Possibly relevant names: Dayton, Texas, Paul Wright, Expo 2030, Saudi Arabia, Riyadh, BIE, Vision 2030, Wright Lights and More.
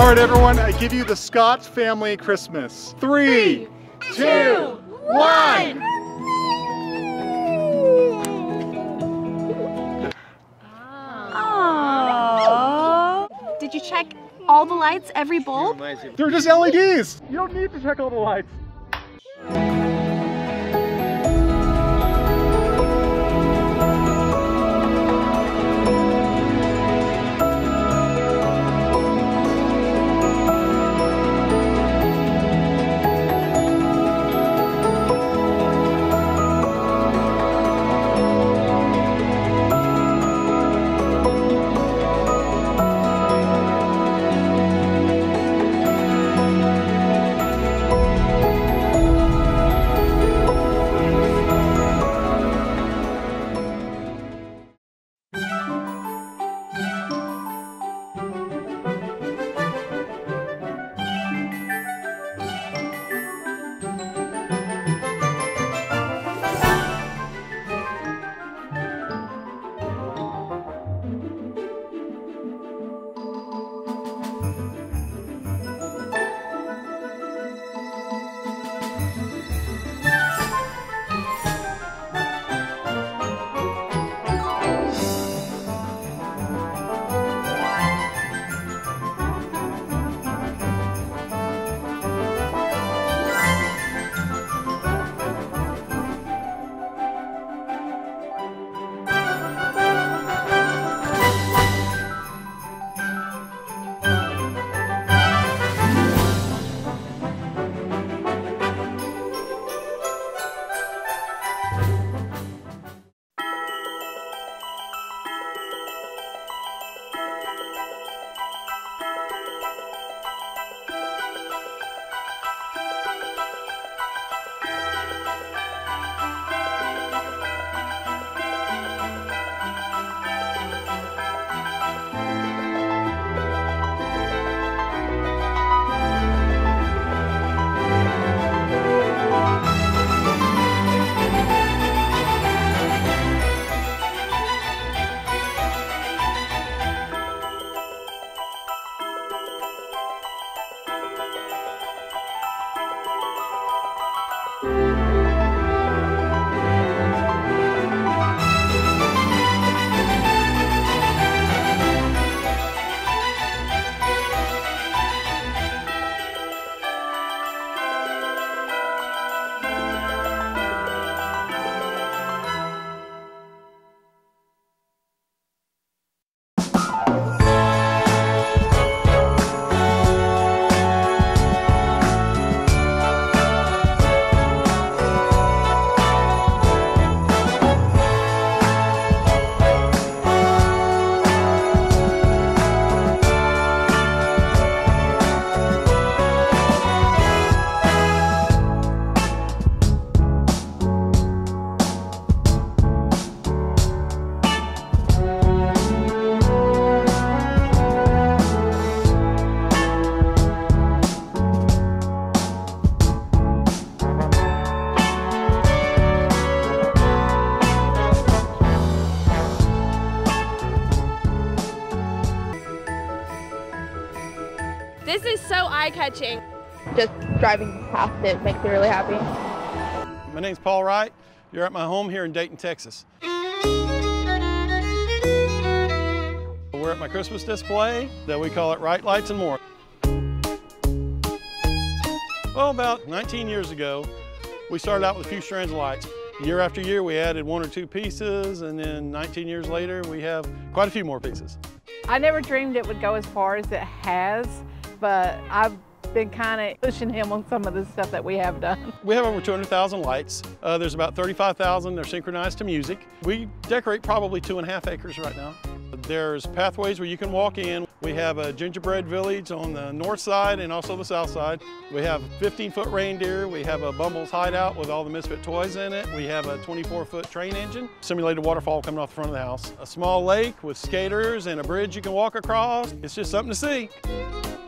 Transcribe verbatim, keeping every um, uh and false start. All right, everyone, I give you the Scott family Christmas. Three, Three two, one. Aww. Did you check all the lights, every bulb? They're just L E Ds. You don't need to check all the lights. This is so eye-catching. Just driving past it makes me really happy. My name's Paul Wright. You're at my home here in Dayton, Texas. We're at my Christmas display that we call it Wright Lights and More. Well, about nineteen years ago, we started out with a few strands of lights. Year after year, we added one or two pieces, and then nineteen years later, we have quite a few more pieces. I never dreamed it would go as far as it has, but I've been kind of pushing him on some of the stuff that we have done. We have over two hundred thousand lights. Uh, there's about thirty-five thousand that are synchronized to music. We decorate probably two and a half acres right now. There's pathways where you can walk in. We have a gingerbread village on the north side and also the south side. We have fifteen foot reindeer. We have a Bumble's hideout with all the misfit toys in it. We have a twenty-four foot train engine, simulated waterfall coming off the front of the house. A small lake with skaters and a bridge you can walk across. It's just something to see.